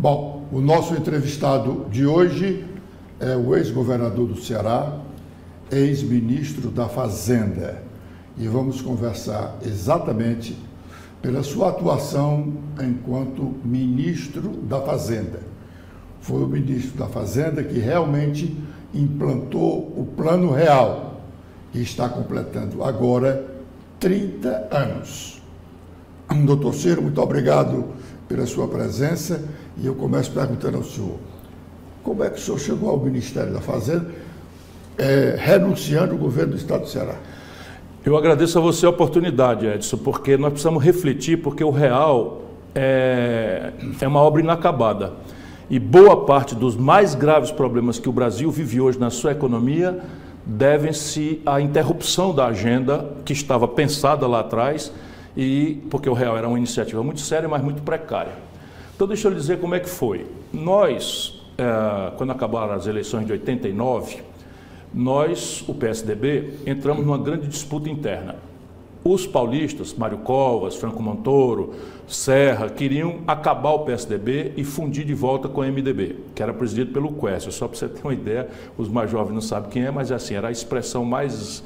Bom, o nosso entrevistado de hoje é o ex-governador do Ceará, ex-ministro da Fazenda. E vamos conversar exatamente pela sua atuação enquanto ministro da Fazenda. Foi o ministro da Fazenda que realmente implantou o Plano Real, que está completando agora 30 anos. Doutor Ciro, muito obrigado pela sua presença. E eu começo perguntando ao senhor, como é que o senhor chegou ao Ministério da Fazenda, renunciando ao governo do Estado do Ceará? Eu agradeço a você a oportunidade, Edson, porque nós precisamos refletir, porque o real é uma obra inacabada. E boa parte dos mais graves problemas que o Brasil vive hoje na sua economia devem-se à interrupção da agenda que estava pensada lá atrás, e porque o real era uma iniciativa muito séria, mas muito precária. Então, deixa eu lhe dizer como é que foi. Nós, quando acabaram as eleições de 89, nós, o PSDB, entramos numa grande disputa interna. Os paulistas, Mário Covas, Franco Montoro, Serra, queriam acabar o PSDB e fundir de volta com o MDB, que era presidido pelo Quércia. Só para você ter uma ideia, os mais jovens não sabem quem é, mas assim, era a expressão mais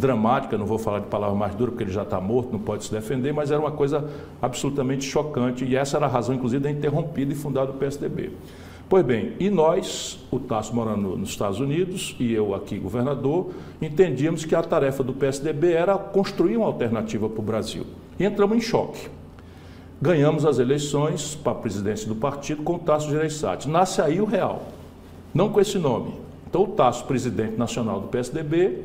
dramática, não vou falar de palavra mais dura, porque ele já está morto, não pode se defender, mas era uma coisa absolutamente chocante, e essa era a razão, inclusive, da interrompida e fundada o PSDB. Pois bem, e nós, o Tasso morando nos Estados Unidos e eu aqui, governador, entendíamos que a tarefa do PSDB era construir uma alternativa para o Brasil. E entramos em choque. Ganhamos as eleições para a presidência do partido com o Tasso Jereissati. Nasce aí o real, não com esse nome. Então, o Tasso, presidente nacional do PSDB,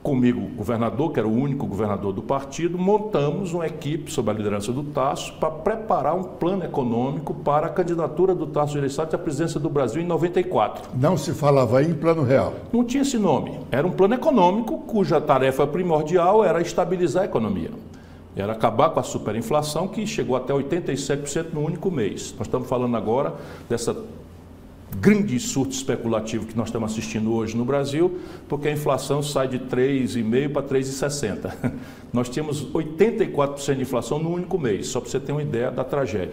comigo, governador, que era o único governador do partido, montamos uma equipe, sob a liderança do Tasso, para preparar um plano econômico para a candidatura do Tasso Jereissati à presidência do Brasil em 94. Não se falava aí em Plano Real? Não tinha esse nome. Era um plano econômico cuja tarefa primordial era estabilizar a economia. Era acabar com a superinflação, que chegou até 87% no único mês. Nós estamos falando agora dessa grande surto especulativo que nós estamos assistindo hoje no Brasil, porque a inflação sai de 3,5 para 3,60. Nós tínhamos 84% de inflação no único mês, só para você ter uma ideia da tragédia.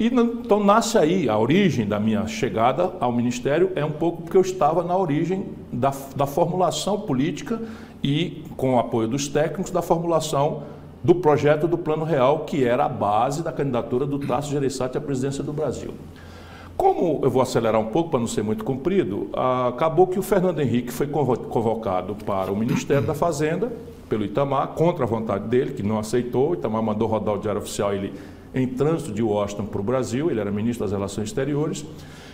E então nasce aí, a origem da minha chegada ao Ministério é um pouco porque eu estava na origem da formulação política e, com o apoio dos técnicos, da formulação do projeto do Plano Real, que era a base da candidatura do Tasso Jereissati à presidência do Brasil. Como eu vou acelerar um pouco para não ser muito comprido, acabou que o Fernando Henrique foi convocado para o Ministério da Fazenda, pelo Itamar, contra a vontade dele, que não aceitou. O Itamar mandou rodar o Diário Oficial, ele em trânsito de Washington para o Brasil, ele era ministro das Relações Exteriores.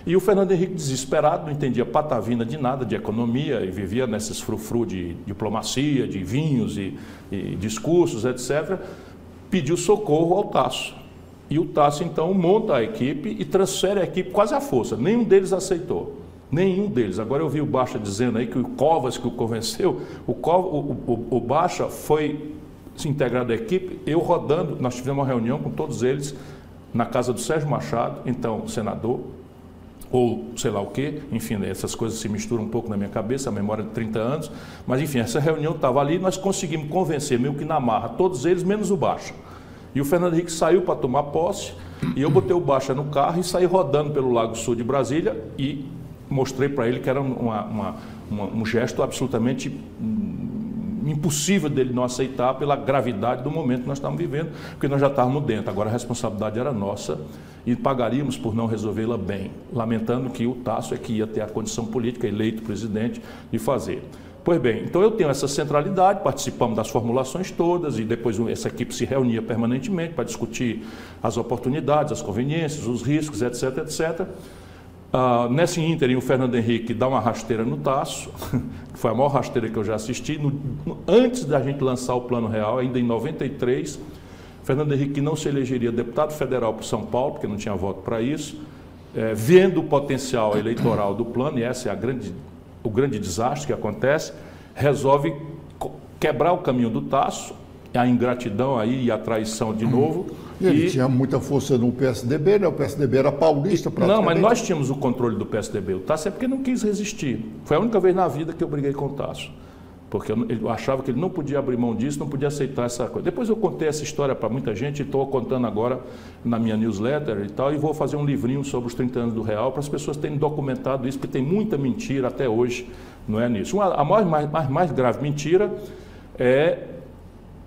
E o Fernando Henrique, desesperado, não entendia patavina de nada, de economia, e vivia nesses frufru de diplomacia, de vinhos e discursos, etc., pediu socorro ao Tasso. E o Tasso, então, monta a equipe e transfere a equipe quase à força. Nenhum deles aceitou. Nenhum deles. Agora eu vi o Bacha dizendo aí que o Covas que o convenceu. O Bacha foi se integrado à equipe, eu rodando. Nós tivemos uma reunião com todos eles na casa do Sérgio Machado, então senador, ou sei lá o quê. Enfim, essas coisas se misturam um pouco na minha cabeça, a memória de 30 anos. Mas, enfim, essa reunião estava ali e nós conseguimos convencer, meio que na marra, todos eles, menos o Bacha. E o Fernando Henrique saiu para tomar posse e eu botei o Bacha no carro e saí rodando pelo Lago Sul de Brasília e mostrei para ele que era um gesto absolutamente impossível dele não aceitar pela gravidade do momento que nós estávamos vivendo, porque nós já estávamos dentro. Agora a responsabilidade era nossa e pagaríamos por não resolvê-la bem, lamentando que o Tasso é que ia ter a condição política, eleito presidente, de fazer. Pois bem, então eu tenho essa centralidade, participamos das formulações todas e depois essa equipe se reunia permanentemente para discutir as oportunidades, as conveniências, os riscos, etc, etc. Nesse ínterim, o Fernando Henrique dá uma rasteira no Tasso, que foi a maior rasteira que eu já assisti. Antes da gente lançar o Plano Real, ainda em 93, Fernando Henrique não se elegeria deputado federal por São Paulo, porque não tinha voto para isso. Vendo o potencial eleitoral do plano, e essa é a grande... o grande desastre que acontece, resolve quebrar o caminho do Tasso, a ingratidão aí e a traição de novo. E ele tinha muita força no PSDB, né? O PSDB era paulista praticamente. Não, mas nós tínhamos o controle do PSDB. O Tasso é porque não quis resistir. Foi a única vez na vida que eu briguei com o Tasso. porque eu achava que ele não podia abrir mão disso, não podia aceitar essa coisa. Depois eu contei essa história para muita gente, estou contando agora na minha newsletter e tal, e vou fazer um livrinho sobre os 30 anos do Real, para as pessoas terem documentado isso, porque tem muita mentira até hoje, não é nisso. A maior, mais grave mentira é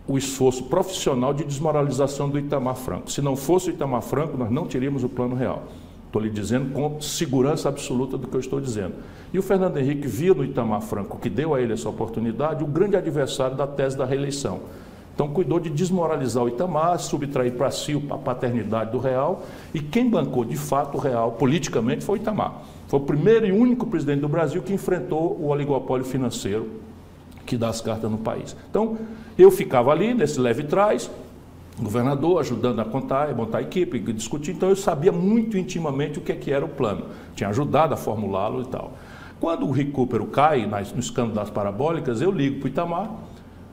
o esforço profissional de desmoralização do Itamar Franco. Se não fosse o Itamar Franco, nós não teríamos o Plano Real. Estou lhe dizendo com segurança absoluta do que eu estou dizendo. E o Fernando Henrique via no Itamar Franco, que deu a ele essa oportunidade, o grande adversário da tese da reeleição. Então, cuidou de desmoralizar o Itamar, subtrair para si a paternidade do Real, e quem bancou de fato o Real, politicamente, foi o Itamar. Foi o primeiro e único presidente do Brasil que enfrentou o oligopólio financeiro que dá as cartas no país. Então, eu ficava ali, nesse leve trás, governador, ajudando a contar, montar a equipe, discutir. Então, eu sabia muito intimamente o que era o plano. Tinha ajudado a formulá-lo e tal. Quando o Ricupero cai no escândalo das parabólicas, eu ligo para o Itamar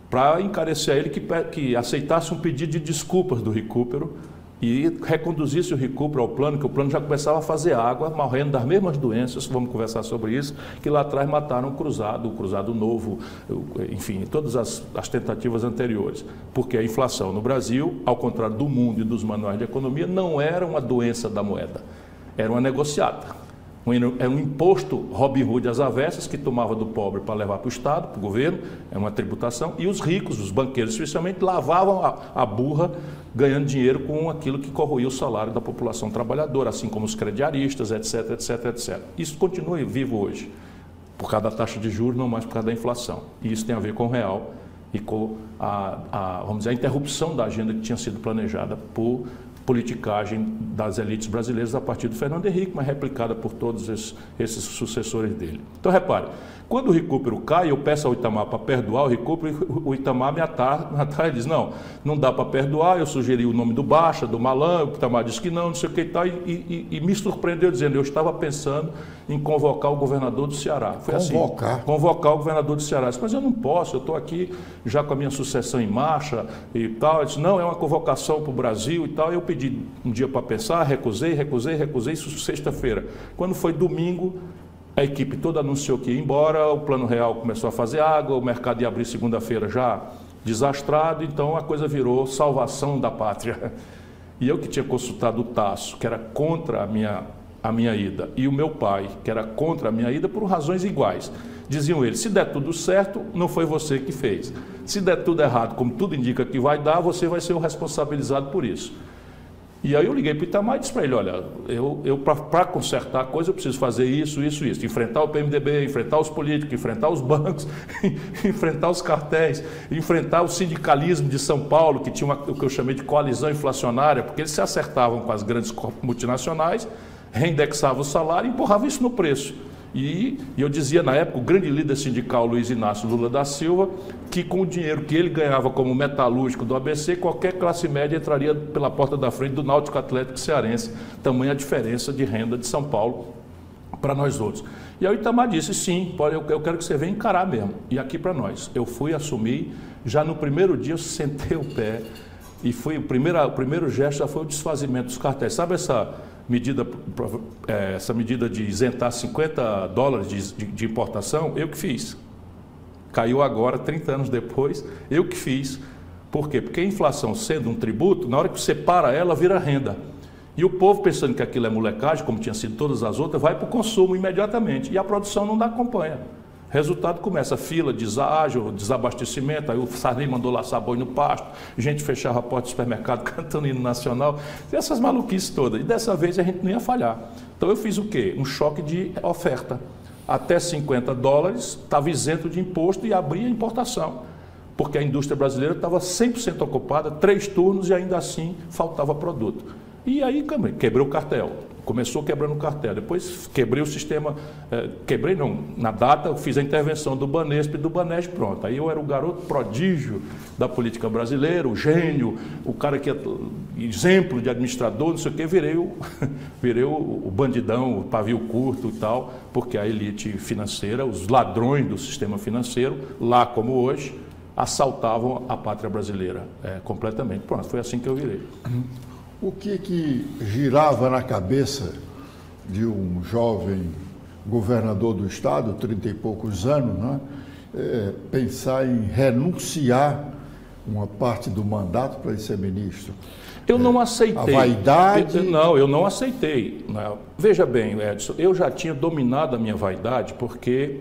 para encarecer a ele que aceitasse um pedido de desculpas do Ricupero e reconduzisse o Ricupero ao plano, que o plano já começava a fazer água, morrendo das mesmas doenças, vamos conversar sobre isso, que lá atrás mataram o Cruzado Novo, enfim, todas as tentativas anteriores. Porque a inflação no Brasil, ao contrário do mundo e dos manuais de economia, não era uma doença da moeda, era uma negociata. Era um imposto Robin Hood às avessas, que tomava do pobre para levar para o Estado, para o governo, é uma tributação, e os ricos, os banqueiros especialmente, lavavam a burra ganhando dinheiro com aquilo que corroía o salário da população trabalhadora, assim como os crediaristas, etc, etc, etc. Isso continua vivo hoje, por causa da taxa de juros, não mais por causa da inflação. E isso tem a ver com o real e com vamos dizer, a interrupção da agenda que tinha sido planejada por politicagem das elites brasileiras a partir do Fernando Henrique, mas replicada por todos esses sucessores dele. Então, repare, quando o Ricupero cai, eu peço ao Itamar para perdoar o Ricupero, o Itamar me atar e diz, não dá para perdoar, eu sugeri o nome do Bacha, do Malan, o Itamar disse que não sei o que e tal, e me surpreendeu dizendo, eu estava pensando em convocar o governador do Ceará. Foi assim, convocar o governador do Ceará. Eu disse, mas eu não posso, eu estou aqui já com a minha sucessão em marcha e tal. Ele disse, não, é uma convocação para o Brasil e tal. Eu pedi um dia para pensar, recusei, isso sexta-feira. Quando foi domingo, a equipe toda anunciou que ia embora, o Plano Real começou a fazer água, o mercado ia abrir segunda-feira já desastrado, então a coisa virou salvação da pátria. E eu que tinha consultado o Tasso, que era contra a minha ida, e o meu pai, que era contra a minha ida, por razões iguais. Diziam eles, se der tudo certo, não foi você que fez. Se der tudo errado, como tudo indica que vai dar, você vai ser o responsabilizado por isso. E aí eu liguei para o Itamar e disse para ele, olha, eu para consertar a coisa eu preciso fazer isso, isso, isso. Enfrentar o PMDB, enfrentar os políticos, enfrentar os bancos, enfrentar os cartéis, enfrentar o sindicalismo de São Paulo, que tinha o que eu chamei de coalizão inflacionária, porque eles se acertavam com as grandes multinacionais, reindexavam o salário e empurravam isso no preço. E eu dizia na época, o grande líder sindical Luiz Inácio Lula da Silva, que com o dinheiro que ele ganhava como metalúrgico do ABC, qualquer classe média entraria pela porta da frente do Náutico Atlético Cearense, tamanha a diferença de renda de São Paulo para nós outros. E aí o Itamar disse, sim, eu quero que você venha encarar mesmo, e aqui para nós. Eu fui assumir, já no primeiro dia eu sentei o pé, e foi, o primeiro gesto já foi o desfazimento dos cartéis. Sabe essa medida de isentar 50 dólares de importação, eu que fiz. Caiu agora, 30 anos depois, eu que fiz. Por quê? Porque a inflação sendo um tributo, na hora que você para ela, vira renda. E o povo, pensando que aquilo é molecagem, como tinha sido todas as outras, vai para o consumo imediatamente. E a produção não acompanha. Resultado, começa a fila, deságio, desabastecimento, aí o Sarney mandou laçar boi no pasto, gente fechava a porta do supermercado cantando hino nacional, essas maluquices todas. E dessa vez a gente não ia falhar. Então eu fiz o quê? Um choque de oferta. Até 50 dólares, estava isento de imposto e abria a importação, porque a indústria brasileira estava 100% ocupada, 3 turnos e ainda assim faltava produto. E aí quebrei o cartel. Começou quebrando o cartel, depois quebrei o sistema, na data eu fiz a intervenção do Banesp e do Banesp, pronto. Aí eu era o garoto prodígio da política brasileira, o gênio, o cara que é exemplo de administrador, não sei o que, virei o bandidão, o pavio curto e tal, porque a elite financeira, os ladrões do sistema financeiro, lá como hoje, assaltavam a pátria brasileira completamente. Pronto, foi assim que eu virei. O que girava na cabeça de um jovem governador do Estado, 30 e poucos anos, né, pensar em renunciar uma parte do mandato para ele ser ministro? Eu não aceitei. A vaidade... Não, eu não aceitei. Não. Veja bem, Edson, eu já tinha dominado a minha vaidade, porque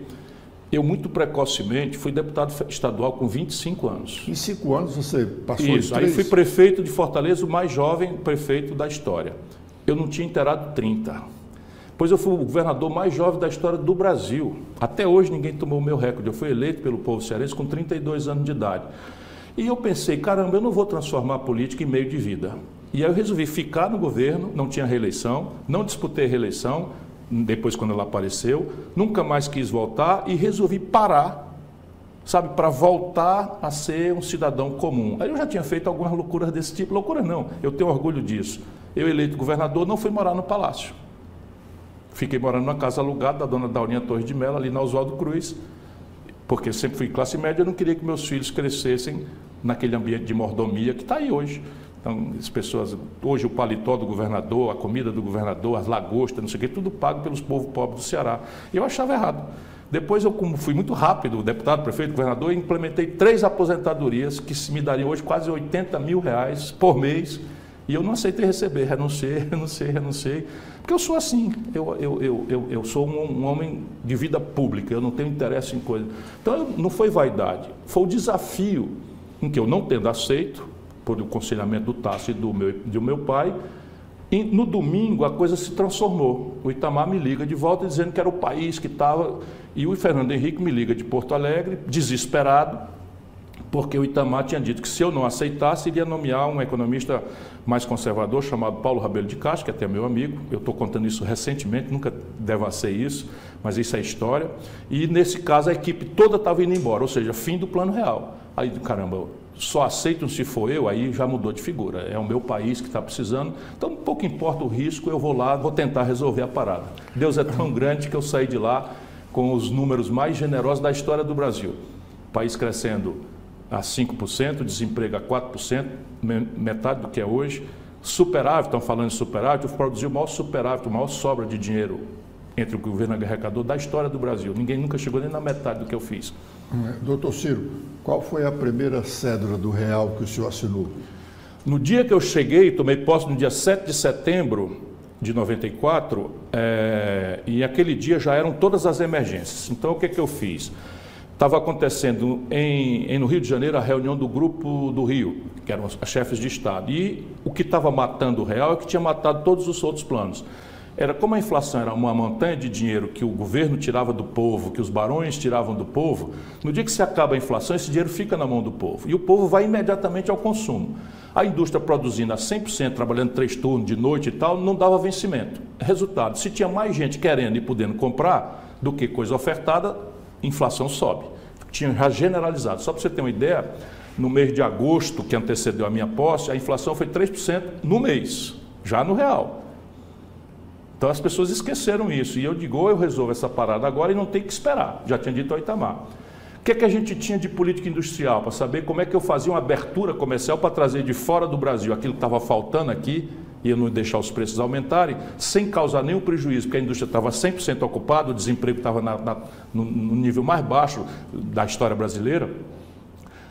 eu, muito precocemente, fui deputado estadual com 25 anos. Em 5 anos você passou de 3? Isso, aí fui prefeito de Fortaleza, o mais jovem prefeito da história. Eu não tinha inteirado 30. Pois eu fui o governador mais jovem da história do Brasil. Até hoje ninguém tomou o meu recorde. Eu fui eleito pelo povo cearense com 32 anos de idade. E eu pensei, caramba, eu não vou transformar a política em meio de vida. E aí eu resolvi ficar no governo, não tinha reeleição, não disputei reeleição, depois quando ela apareceu, nunca mais quis voltar e resolvi parar, sabe, para voltar a ser um cidadão comum. Aí eu já tinha feito algumas loucuras desse tipo, loucura não, eu tenho orgulho disso. Eu, eleito governador, não fui morar no palácio. Fiquei morando numa casa alugada da dona Daurinha Torres de Mello, ali na Oswaldo Cruz, porque eu sempre fui classe média, eu não queria que meus filhos crescessem naquele ambiente de mordomia que está aí hoje. Então, as pessoas, hoje o paletó do governador, a comida do governador, as lagostas, não sei o quê, tudo pago pelos povos pobres do Ceará. E eu achava errado. Depois eu, como fui muito rápido, deputado, prefeito, governador, implementei 3 aposentadorias que me dariam hoje quase 80 mil reais por mês. E eu não aceitei receber, renunciei, porque eu sou assim, eu sou um homem de vida pública, eu não tenho interesse em coisa. Então, não foi vaidade, foi o desafio em que eu, não tendo aceito, por aconselhamento do Tasso e do meu pai, e no domingo a coisa se transformou. O Itamar me liga de volta dizendo que era o país que estava, e o Fernando Henrique me liga de Porto Alegre, desesperado, porque o Itamar tinha dito que se eu não aceitasse, iria nomear um economista mais conservador chamado Paulo Rabelo de Castro, que é até meu amigo. Eu estou contando isso recentemente, nunca devassei isso, mas isso é história. E, nesse caso, a equipe toda estava indo embora, ou seja, fim do Plano Real. Aí, caramba, só aceitam se for eu, aí já mudou de figura. É o meu país que está precisando. Então, pouco importa o risco, eu vou lá, vou tentar resolver a parada. Deus é tão grande que eu saí de lá com os números mais generosos da história do Brasil. O país crescendo a 5%, desemprego a 4%, metade do que é hoje. Superávit, estão falando de superávit, produziu o maior superávit, a maior sobra de dinheiro entre o governo e o arrecadador da história do Brasil. Ninguém nunca chegou nem na metade do que eu fiz. Doutor Ciro, qual foi a primeira cédula do real que o senhor assinou? No dia que eu cheguei, tomei posse no dia 7 de setembro de 94, e aquele dia já eram todas as emergências. Então, o que é que eu fiz? Estava acontecendo no Rio de Janeiro a reunião do Grupo do Rio, que eram os chefes de Estado. E o que estava matando o real é que tinha matado todos os outros planos. Era como a inflação era uma montanha de dinheiro que o governo tirava do povo, que os barões tiravam do povo, no dia que se acaba a inflação, esse dinheiro fica na mão do povo. E o povo vai imediatamente ao consumo. A indústria produzindo a 100%, trabalhando 3 turnos de noite e tal, não dava vencimento. Resultado, se tinha mais gente querendo e podendo comprar do que coisa ofertada, inflação sobe. Tinha já generalizado. Só para você ter uma ideia, no mês de agosto, que antecedeu a minha posse, a inflação foi 3% no mês, já no real. Então as pessoas esqueceram isso. E eu digo, ou eu resolvo essa parada agora e não tem que esperar. Já tinha dito ao Itamar. O que é que a gente tinha de política industrial? Para saber como é que eu fazia uma abertura comercial para trazer de fora do Brasil aquilo que estava faltando aqui, e eu não deixar os preços aumentarem, sem causar nenhum prejuízo, porque a indústria estava 100% ocupada, o desemprego estava no nível mais baixo da história brasileira.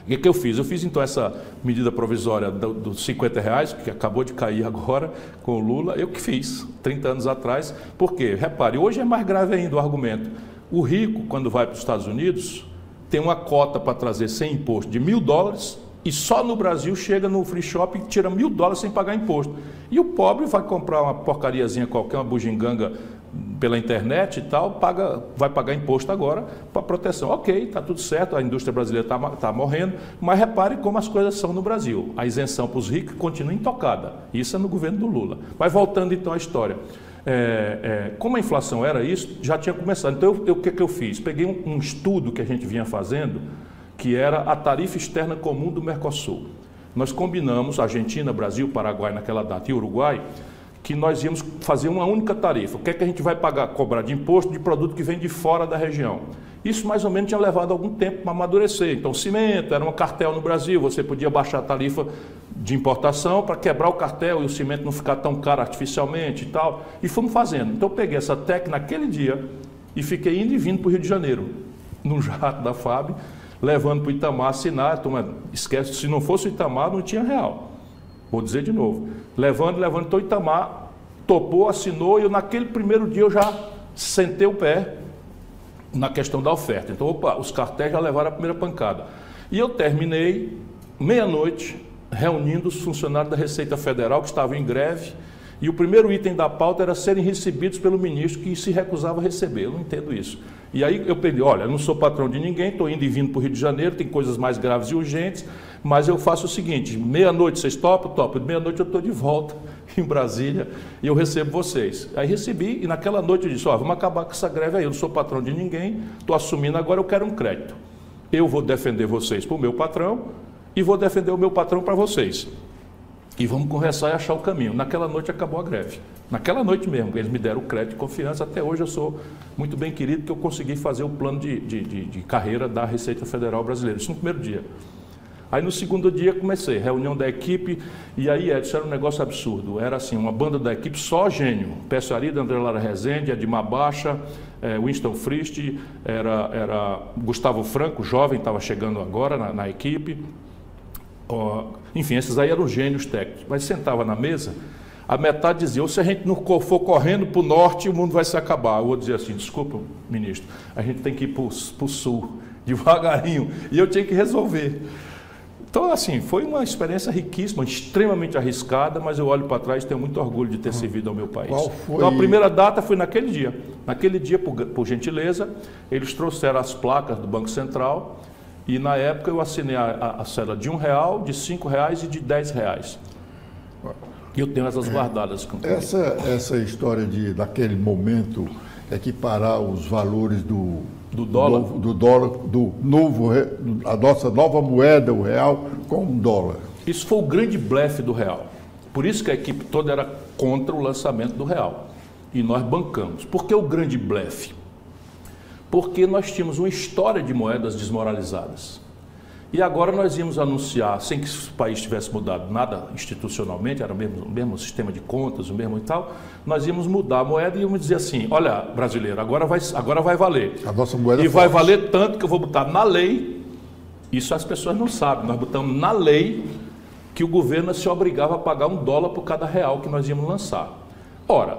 E o que eu fiz? Eu fiz, então, essa medida provisória dos 50 reais, que acabou de cair agora com o Lula, eu que fiz, 30 anos atrás. Por quê? Repare, hoje é mais grave ainda o argumento. O rico, quando vai para os Estados Unidos, tem uma cota para trazer sem imposto de $1.000, e só no Brasil chega no free shop e tira $1.000 sem pagar imposto. E o pobre vai comprar uma porcariazinha qualquer, uma bugiganga pela internet e tal, vai pagar imposto agora para proteção. Ok, está tudo certo, a indústria brasileira está morrendo, mas repare como as coisas são no Brasil. A isenção para os ricos continua intocada. Isso é no governo do Lula. Mas voltando então à história. Como a inflação era isso, já tinha começado. Então, o que eu fiz? Peguei um estudo que a gente vinha fazendo, que era a tarifa externa comum do Mercosul. Nós combinamos, Argentina, Brasil, Paraguai naquela data e Uruguai, que nós íamos fazer uma única tarifa. O que é que a gente vai pagar, cobrar de imposto de produto que vem de fora da região? Isso mais ou menos tinha levado algum tempo para amadurecer. Então, cimento era um cartel no Brasil, você podia baixar a tarifa de importação para quebrar o cartel e o cimento não ficar tão caro artificialmente e tal. E fomos fazendo. Então, eu peguei essa técnica naquele dia e fiquei indo e vindo para o Rio de Janeiro. num jato da FAB, levando para o Itamar assinar. Toma, esquece, se não fosse o Itamar, não tinha real. Vou dizer de novo. Levando, então o Itamar topou, assinou, e eu, naquele primeiro dia eu já sentei o pé na questão da oferta. Então, opa, os cartéis já levaram a primeira pancada. E eu terminei, meia-noite, reunindo os funcionários da Receita Federal que estavam em greve, e o primeiro item da pauta era serem recebidos pelo ministro que se recusava a receber. Eu não entendo isso. E aí eu pedi, olha, eu não sou patrão de ninguém, estou indo e vindo para o Rio de Janeiro, tem coisas mais graves e urgentes, mas eu faço o seguinte, meia-noite vocês topam? Topo. Meia-noite eu estou de volta em Brasília e eu recebo vocês. Aí recebi, e naquela noite eu disse, ó, vamos acabar com essa greve aí, eu não sou patrão de ninguém, estou assumindo agora, eu quero um crédito. Eu vou defender vocês para o meu patrão e vou defender o meu patrão para vocês. E vamos conversar e achar o caminho. Naquela noite acabou a greve. Naquela noite mesmo, eles me deram o crédito e confiança. Até hoje eu sou muito bem querido porque eu consegui fazer o plano de carreira da Receita Federal brasileira. Isso no primeiro dia. Aí no segundo dia comecei, reunião da equipe, e aí, Edson, era um negócio absurdo. Era assim, uma banda da equipe, só gênio. Pérsio Arida, André Lara Rezende, Edmar Bacha, Winston Frist, era Gustavo Franco, jovem, estava chegando agora na equipe. Enfim, esses aí eram gênios técnicos, mas sentava na mesa, a metade dizia, ou se a gente não for correndo para o norte, o mundo vai se acabar. O outro dizia assim, desculpa, ministro, a gente tem que ir para o sul, devagarinho, e eu tinha que resolver. Então, assim, foi uma experiência riquíssima, extremamente arriscada, mas eu olho para trás e tenho muito orgulho de ter servido ao meu país. Qual foi? Então, a primeira data foi naquele dia. Naquele dia, por gentileza, eles trouxeram as placas do Banco Central. E na época eu assinei a cédula de R$1, de R$5 e de R$10. E eu tenho essas guardadas. Essa história daquele momento equiparar os valores do dólar, a nossa nova moeda, o real, com o dólar. Isso foi o grande blefe do real. Por isso que a equipe toda era contra o lançamento do real. E nós bancamos. Por que o grande blefe? Porque nós tínhamos uma história de moedas desmoralizadas. E agora nós íamos anunciar, sem que o país tivesse mudado nada institucionalmente, era o mesmo sistema de contas, o mesmo e tal, nós íamos mudar a moeda e íamos dizer assim, olha, brasileiro, agora vai valer. A nossa moeda e vai valer tanto que eu vou botar na lei, isso as pessoas não sabem, nós botamos na lei que o governo se obrigava a pagar $1 por cada real que nós íamos lançar. Ora,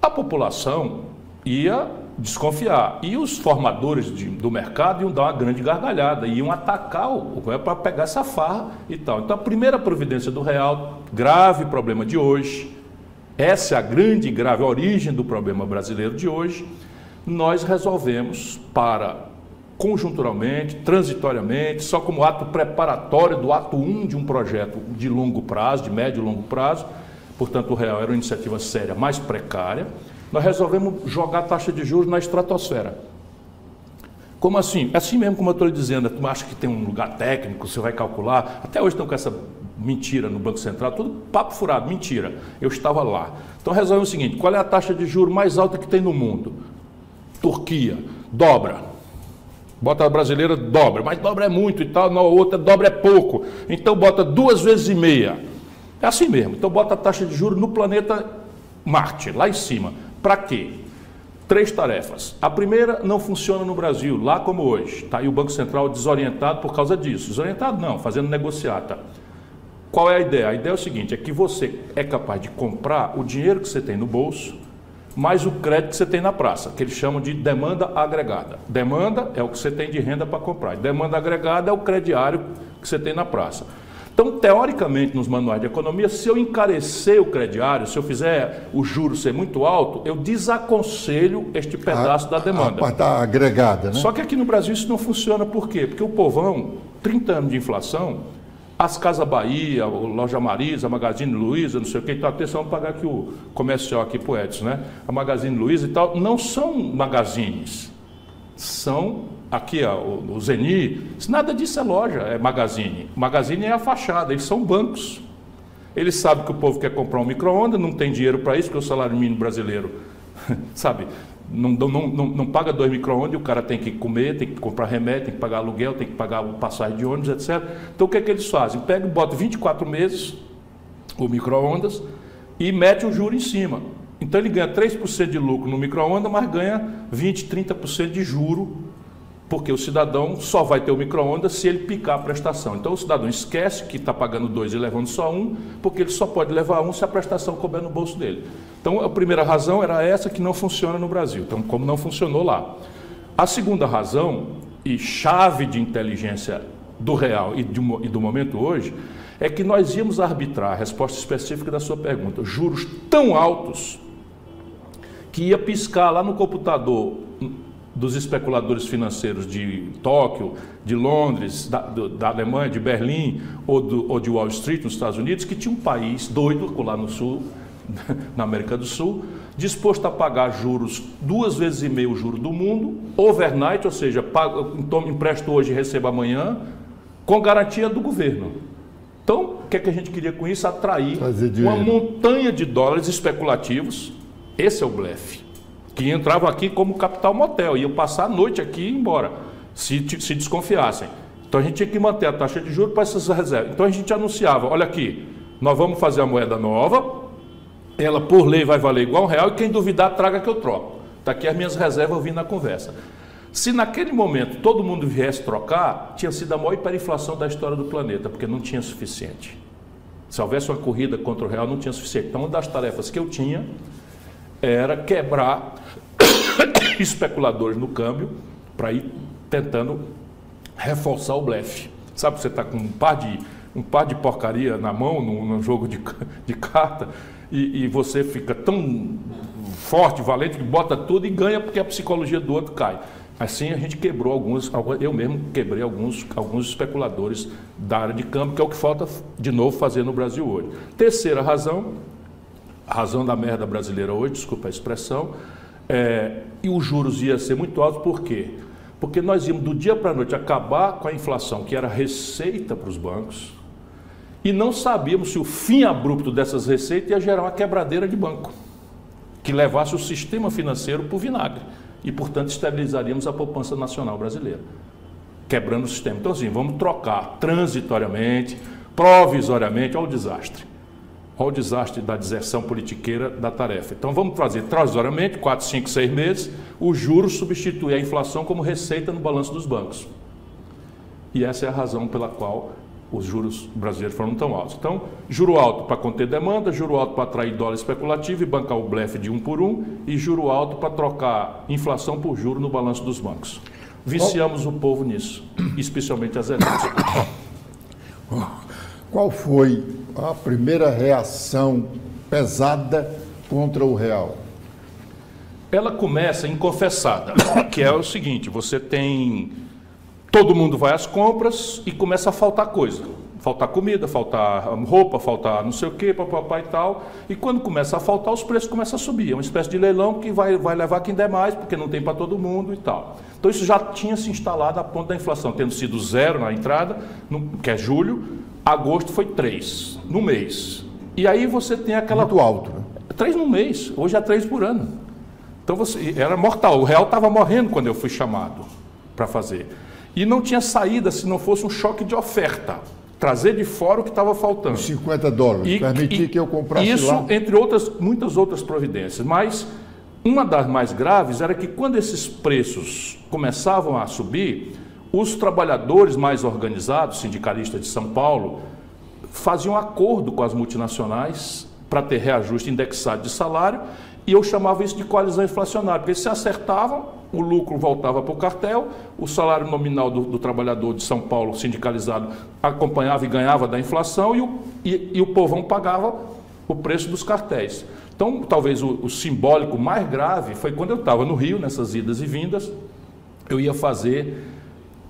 a população ia desconfiar. E os formadores do mercado iam dar uma grande gargalhada, iam atacar o governo para pegar essa farra e tal. Então, a primeira providência do real, grave problema de hoje, essa é a grande e grave origem do problema brasileiro de hoje, nós resolvemos para, conjunturalmente, transitoriamente, só como ato preparatório do ato 1 de um projeto de longo prazo, de médio e longo prazo, portanto, o real era uma iniciativa séria, mais precária, nós resolvemos jogar a taxa de juros na estratosfera. Como assim? Assim mesmo como eu estou lhe dizendo, tu acha que tem um lugar técnico, você vai calcular. Até hoje estão com essa mentira no Banco Central, tudo papo furado, mentira. Eu estava lá. Então resolvemos o seguinte, qual é a taxa de juros mais alta que tem no mundo? Turquia, dobra. Bota a brasileira, dobra. Mas dobra é muito e tal, na outra dobra é pouco. Então bota 2,5 vezes. É assim mesmo. Então bota a taxa de juros no planeta Marte, lá em cima. Para quê? Três tarefas. A primeira não funciona no Brasil, lá como hoje. Está aí o Banco Central desorientado por causa disso. Desorientado não, fazendo negociata. Qual é a ideia? A ideia é o seguinte, é que você é capaz de comprar o dinheiro que você tem no bolso, mais o crédito que você tem na praça, que eles chamam de demanda agregada. Demanda é o que você tem de renda para comprar. Demanda agregada é o crediário que você tem na praça. Então, teoricamente, nos manuais de economia, se eu encarecer o crediário, se eu fizer o juro ser muito alto, eu desaconselho este pedaço da demanda. A parte agregada, né? Só que aqui no Brasil isso não funciona. Por quê? Porque o povão, 30 anos de inflação, as Casa Bahia, a Loja Marisa, a Magazine Luiza, não sei o que, então atenção, vamos pagar aqui o comercial aqui pro Edson, né? A Magazine Luiza e tal, não são magazines, são... Aqui, ó, o Zeni, nada disso é loja, é Magazine. Magazine é a fachada, eles são bancos. Eles sabem que o povo quer comprar um micro-ondas, não tem dinheiro para isso, porque o salário mínimo brasileiro, sabe, não paga 2 micro-ondas, e o cara tem que comer, tem que comprar remédio, tem que pagar aluguel, tem que pagar passagem de ônibus, etc. Então, o que é que eles fazem? Pega e bota 24 meses o micro-ondas e mete o juro em cima. Então, ele ganha 3% de lucro no micro-ondas, mas ganha 20, 30% de juro Porque o cidadão só vai ter o micro-ondas se ele picar a prestação. Então o cidadão esquece que está pagando dois e levando só um, porque ele só pode levar um se a prestação couber no bolso dele. Então a primeira razão era essa, que não funciona no Brasil, então como não funcionou lá. A segunda razão, e chave de inteligência do real e do momento hoje, é que nós íamos arbitrar, a resposta específica da sua pergunta, juros tão altos que ia piscar lá no computador dos especuladores financeiros de Tóquio, de Londres, da Alemanha, de Berlim ou de Wall Street, nos Estados Unidos, que tinha um país doido lá no sul, na América do Sul, disposto a pagar juros 2,5 vezes o juro do mundo, overnight, ou seja, então, empresto hoje e recebo amanhã, com garantia do governo. Então, o que é que a gente queria com isso? Atrair uma montanha de dólares especulativos. Esse é o blefe. Que entravam aqui como capital motel, iam passar a noite aqui e ir embora, se desconfiassem. Então a gente tinha que manter a taxa de juros para essas reservas. Então a gente anunciava, olha aqui, nós vamos fazer a moeda nova, ela por lei vai valer igual R$1, e quem duvidar traga que eu troco. Está aqui as minhas reservas vindo na conversa. Se naquele momento todo mundo viesse trocar, tinha sido a maior hiperinflação da história do planeta, porque não tinha suficiente. Se houvesse uma corrida contra o real, não tinha suficiente. Então uma das tarefas que eu tinha era quebrar especuladores no câmbio para ir tentando reforçar o blefe. Sabe, você está com um par de porcaria na mão, num jogo de carta, e você fica tão forte, valente, que bota tudo e ganha porque a psicologia do outro cai. Assim a gente quebrou eu mesmo quebrei alguns especuladores da área de câmbio, que é o que falta de novo fazer no Brasil hoje. Terceira razão, a razão da merda brasileira hoje, desculpa a expressão, e os juros iam ser muito altos, por quê? Porque nós íamos do dia para a noite acabar com a inflação, que era receita para os bancos, e não sabíamos se o fim abrupto dessas receitas ia gerar uma quebradeira de banco, que levasse o sistema financeiro para o vinagre, e portanto estabilizaríamos a poupança nacional brasileira, quebrando o sistema. Então assim, vamos trocar transitoriamente, provisoriamente, olha o desastre. Olha o desastre da deserção politiqueira da tarefa. Então vamos fazer transitoriamente, 4, 5, 6 meses, o juro substitui a inflação como receita no balanço dos bancos. E essa é a razão pela qual os juros brasileiros foram tão altos. Então, juro alto para conter demanda, juro alto para atrair dólar especulativo e bancar o blefe de um por um, e juro alto para trocar inflação por juro no balanço dos bancos. Viciamos o povo nisso, especialmente as elites. Qual foi a primeira reação pesada contra o real? Ela começa inconfessada, que é o seguinte, você tem... Todo mundo vai às compras e começa a faltar coisa. Faltar comida, faltar roupa, faltar não sei o quê, papapá e tal. E quando começa a faltar, os preços começam a subir. É uma espécie de leilão que vai levar quem der mais, porque não tem para todo mundo e tal. Então isso já tinha se instalado a ponto da inflação, tendo sido 0 na entrada, que é julho, agosto foi 3 no mês. E aí você tem aquela... Muito alto, né? 3 no mês, hoje é 3 por ano. Então você era mortal, o real estava morrendo quando eu fui chamado para fazer. E não tinha saída se não fosse um choque de oferta, trazer de fora o que estava faltando. $50, permitir que eu comprasse isso, lá. Isso, entre outras, muitas outras providências, mas uma das mais graves era que quando esses preços começavam a subir, os trabalhadores mais organizados, sindicalistas de São Paulo, faziam acordo com as multinacionais para ter reajuste indexado de salário, e eu chamava isso de coalizão inflacionária, porque se acertavam, o lucro voltava para o cartel, o salário nominal do trabalhador de São Paulo sindicalizado acompanhava e ganhava da inflação, e o povão pagava o preço dos cartéis. Então, talvez o simbólico mais grave foi quando eu estava no Rio, nessas idas e vindas, eu ia fazer...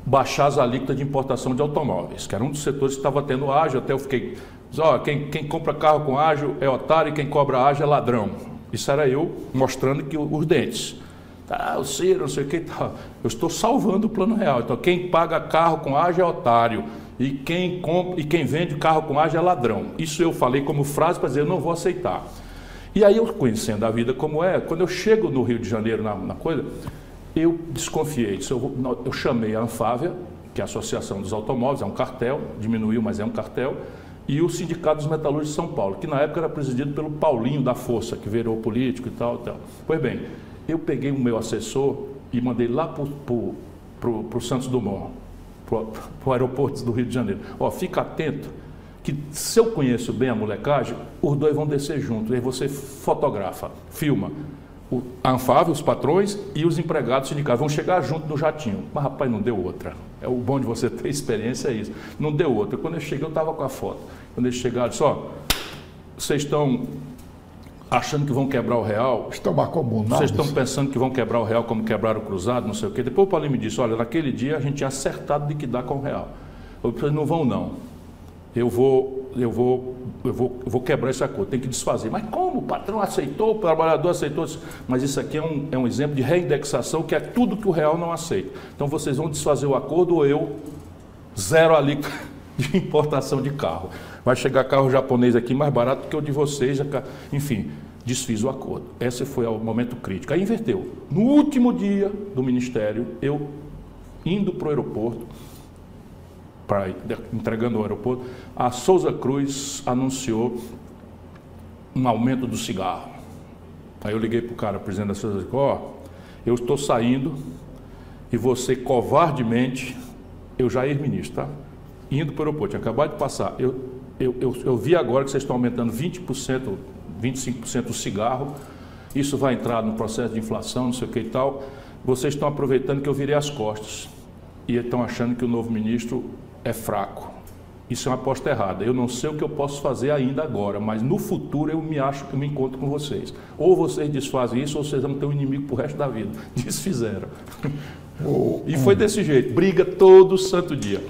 baixar as alíquotas de importação de automóveis, que era um dos setores que estava tendo ágio, até eu fiquei... Oh, quem compra carro com ágio é otário e quem cobra ágio é ladrão. Isso era eu mostrando que os dentes. Ah, o Ciro, não sei o que e tal. Eu estou salvando o Plano Real. Então, quem paga carro com ágio é otário e quem vende carro com ágio é ladrão. Isso eu falei como frase para dizer, eu não vou aceitar. E aí, eu conhecendo a vida como é, quando eu chego no Rio de Janeiro na coisa... Eu desconfiei, eu chamei a Anfavea, que é a Associação dos Automóveis, é um cartel, diminuiu, mas é um cartel, e o Sindicato dos Metalúrgicos de São Paulo, que na época era presidido pelo Paulinho da Força, que virou político e tal. Pois bem, eu peguei o meu assessor e mandei lá para o para o Santos Dumont, para o aeroporto do Rio de Janeiro. Ó, fica atento, que se eu conheço bem a molecagem, os dois vão descer juntos. Aí você fotografa, filma. A Anfavea, os patrões e os empregados sindicais vão chegar junto no jatinho. Mas, rapaz, não deu outra. É o bom de você ter experiência, é isso. Não deu outra. Quando eu cheguei, eu estava com a foto. Quando eles chegaram, só, vocês estão achando que vão quebrar o real? Estão acomodados. Vocês estão pensando que vão quebrar o real como quebraram o Cruzado, não sei o quê. Depois o Paulinho me disse, olha, naquele dia a gente tinha acertado de que dá com o real. Vocês não vão, não. Eu vou quebrar esse acordo, tem que desfazer. Mas como? O patrão aceitou, o trabalhador aceitou. Mas isso aqui é um exemplo de reindexação, que é tudo que o real não aceita. Então vocês vão desfazer o acordo ou eu zero a alíquota de importação de carro. Vai chegar carro japonês aqui mais barato que o de vocês. Enfim, desfiz o acordo. Esse foi o momento crítico. Aí inverteu. No último dia do Ministério, eu indo para o aeroporto, entregando o aeroporto, a Souza Cruz anunciou um aumento do cigarro. Aí eu liguei para o cara, o presidente da Souza Cruz, ó, eu estou saindo e você covardemente, eu já era ministro, tá? Indo para o aeroporto, tinha acabado de passar, eu vi agora que vocês estão aumentando 20%, 25% o cigarro, isso vai entrar no processo de inflação, não sei o que e tal, vocês estão aproveitando que eu virei as costas e estão achando que o novo ministro é fraco. Isso é uma aposta errada. Eu não sei o que eu posso fazer ainda agora, mas no futuro eu me acho que me encontro com vocês. Ou vocês desfazem isso, ou vocês vão ter um inimigo pro resto da vida. Desfizeram. E foi desse jeito. Briga todo santo dia.